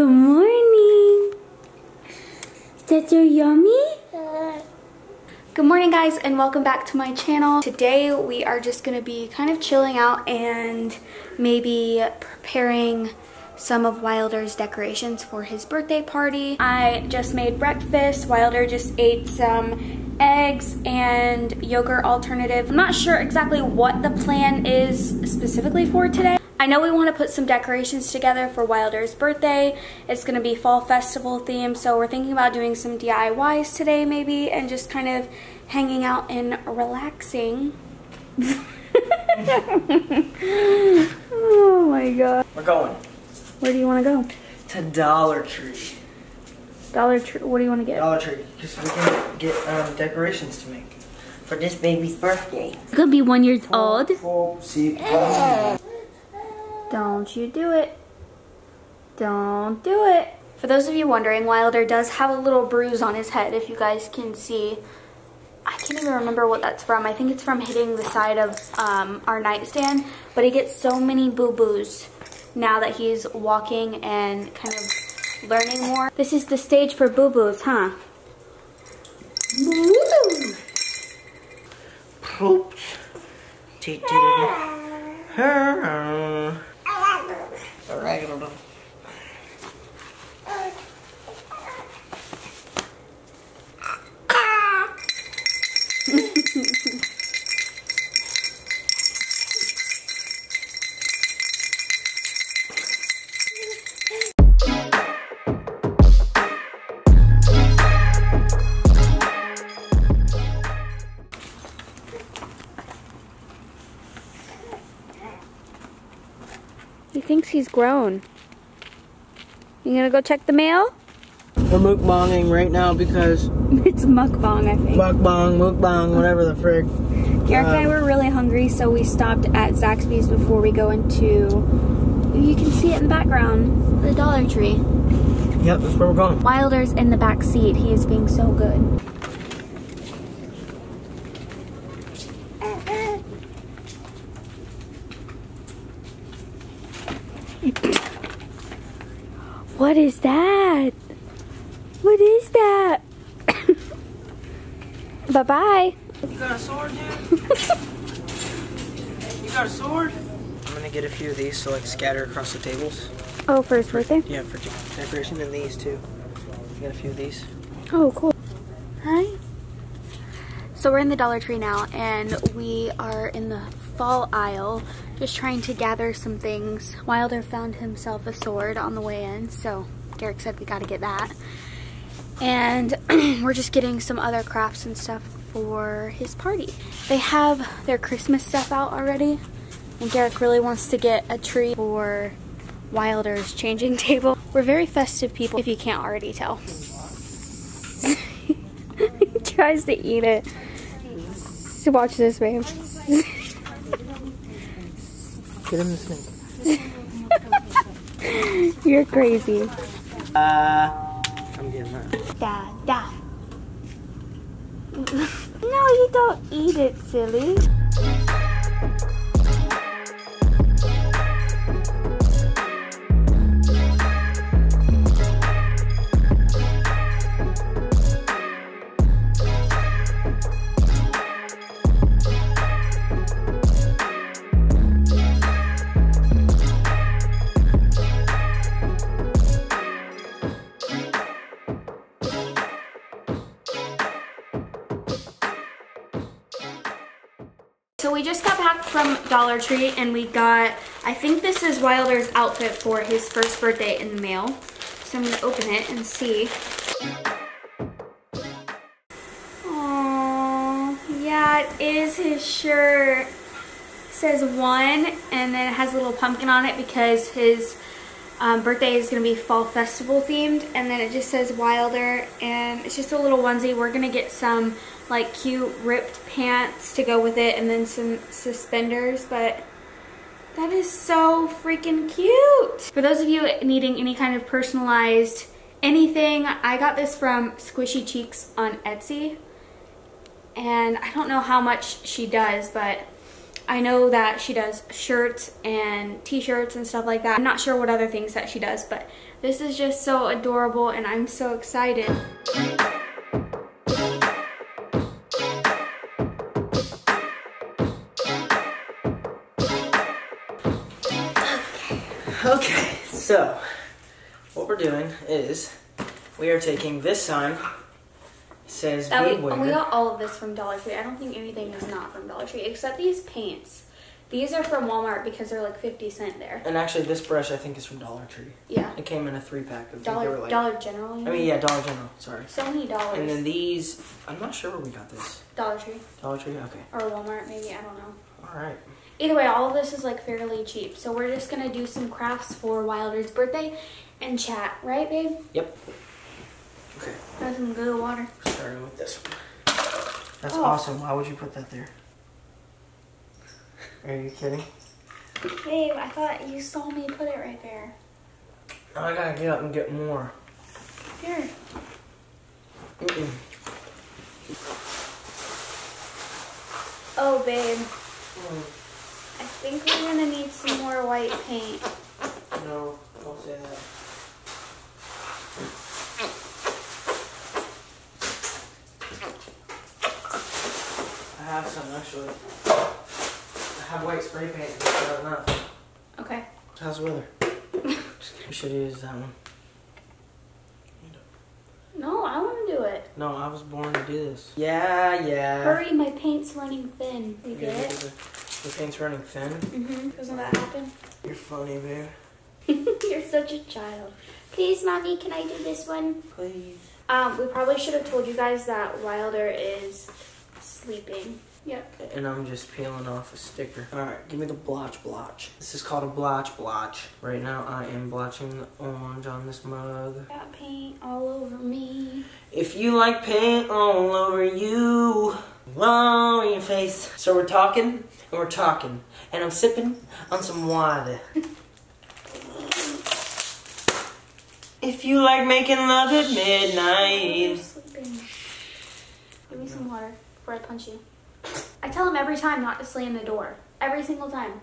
Good morning. Is that so yummy? Good morning guys and welcome back to my channel. Today we are just going to be kind of chilling out and maybe preparing some of Wilder's decorations for his birthday party. I just made breakfast. Wilder just ate some eggs and yogurt alternative. I'm not sure exactly what the plan is specifically for today. I know we want to put some decorations together for Wilder's birthday. It's going to be fall festival themed, so we're thinking about doing some DIYs today maybe and just kind of hanging out and relaxing. Oh my god. We're going. Where do you want to go? To Dollar Tree. Dollar Tree, what do you want to get? Dollar Tree, because we can get decorations to make for this baby's birthday. It's going to be 1 year old. Don't you do it. Don't do it. For those of you wondering, Wilder does have a little bruise on his head, if you guys can see. I can't even remember what that's from. I think it's from hitting the side of our nightstand, but he gets so many boo-boos now that he's walking and kind of learning more. This is the stage for boo-boos, huh? Boo-boo! Poops. Alright, thinks he's grown. You gonna go check the mail? We're mukbanging right now because... It's mukbang, I think. Mukbang, whatever the frick. Garrick and I were really hungry, so we stopped at Zaxby's before we go into... You can see it in the background. The Dollar Tree. Yep, that's where we're going. Wilder's in the back seat. He is being so good. What is that? What is that? Bye-bye. You got a sword, dude? You got a sword? I'm gonna get a few of these so like scatter across the tables. Oh, for his birthday? Yeah, for decoration and these too. I got a few of these. Oh, cool. Hi. So we're in the Dollar Tree now and we are in the fall aisle. Just trying to gather some things. Wilder found himself a sword on the way in, so Garrick said we gotta get that. And we're just getting some other crafts and stuff for his party. They have their Christmas stuff out already, and Garrick really wants to get a tree for Wilder's changing table. We're very festive people, if you can't already tell. He tries to eat it. So watch this, babe. Get him the snake. You're crazy. I'm getting that. Da. No, you don't eat it, silly. So we just got back from Dollar Tree and we got, I think this is Wilder's outfit for his first birthday in the mail. So I'm gonna open it and see. Oh, yeah, it is his shirt. It says 1 and then it has a little pumpkin on it because his birthday is gonna be fall festival themed. And then it just says Wilder and it's just a little onesie. We're gonna get some like cute ripped pants to go with it and then some suspenders, but that is so freaking cute. For those of you needing any kind of personalized anything, I got this from Squishy Cheeks on Etsy and I don't know how much she does, but I know that she does shirts and t-shirts and stuff like that. I'm not sure what other things that she does, but this is just so adorable and I'm so excited. Okay, so what we're doing is we are taking this sign. Says that we got all of this from Dollar Tree. I don't think anything is not from Dollar Tree except these pants. These are from Walmart because they're like 50 cents there. And actually, this brush I think is from Dollar Tree. Yeah. It came in a 3-pack. Dollar General. I mean, yeah, Dollar General. Sorry. So many dollars. And then these, I'm not sure where we got this. Dollar Tree. Dollar Tree. Okay. Or Walmart, maybe. I don't know. All right. Either way, all of this is like fairly cheap. So we're just gonna do some crafts for Wilder's birthday, and chat, right, babe? Yep. Okay. That's some good water. Starting with this one. That's awesome. Why would you put that there? Are you kidding? Babe, I thought you saw me put it right there. Now I gotta get up and get more. Here. Oh, babe. I think we're gonna need some more white paint. No, don't say that. I have some actually. I have white spray paint, but not enough. Okay. How's the weather? We should use that one. No, I want to do it. No, I was born to do this. Yeah, yeah. Hurry, my paint's running thin. You get it? The paint's running thin? Mm-hmm. Doesn't that happen? You're funny, babe. You're such a child. Please, Mommy, can I do this one? Please. We probably should have told you guys that Wilder is sleeping. Yep. And I'm just peeling off a sticker. Alright, give me the blotch. This is called a blotch. Right now I am blotching the orange on this mug. Got paint all over me. If you like paint all over you, all over your face. So we're talking. And I'm sipping on some water. If you like making love at midnight. I'm sleeping. Give me some water. I punch you. I tell him every time not to slam the door. Every single time.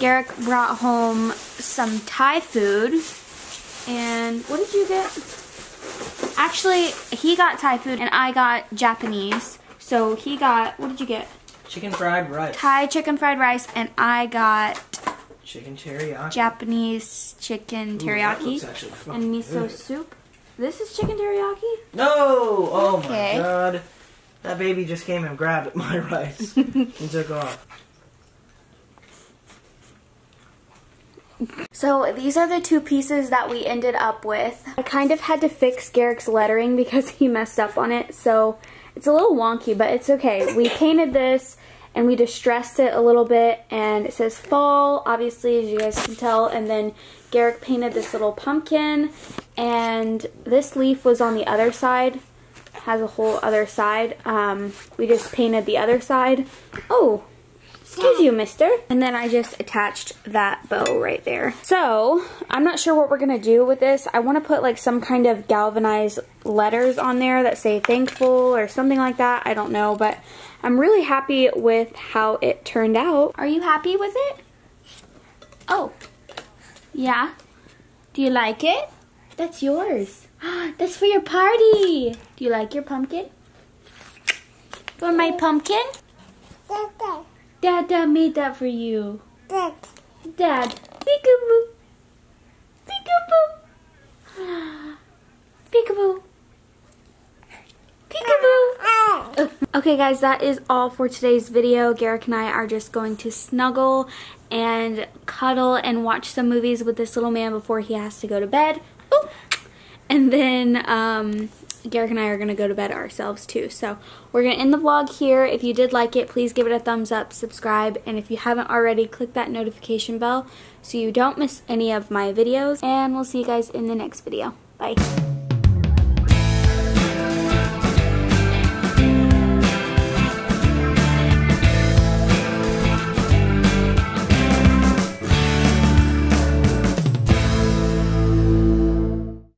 Garrick brought home some Thai food, and what did you get? Actually, he got Thai food, and I got Japanese, so he got, what did you get? Chicken fried rice. Thai chicken fried rice, and I got chicken teriyaki. Japanese chicken teriyaki. Ooh, and miso soup. This is chicken teriyaki? No! Oh okay. My god. That baby just came and grabbed at my rice and took off. So these are the two pieces that we ended up with. I kind of had to fix Garrick's lettering because he messed up on it, so it's a little wonky, but it's okay. We painted this and we distressed it a little bit, and it says fall, obviously, as you guys can tell, and then Garrick painted this little pumpkin, and this leaf was on the other side. It has a whole other side. We just painted the other side. Oh! Excuse you, mister. And then I just attached that bow right there. So, I'm not sure what we're going to do with this. I want to put like some kind of galvanized letters on there that say thankful or something like that. I don't know, but I'm really happy with how it turned out. Are you happy with it? Oh, yeah. Do you like it? That's yours. That's for your party. Do you like your pumpkin? For my pumpkin? Dad made that for you. Dad. Peekaboo. Peekaboo. Peekaboo. Peekaboo. Okay guys, that is all for today's video. Garrick and I are just going to snuggle and cuddle and watch some movies with this little man before he has to go to bed. And then Garrick and I are going to go to bed ourselves too. So we're going to end the vlog here. If you did like it, please give it a thumbs up, subscribe, and if you haven't already, click that notification bell so you don't miss any of my videos. And we'll see you guys in the next video. Bye.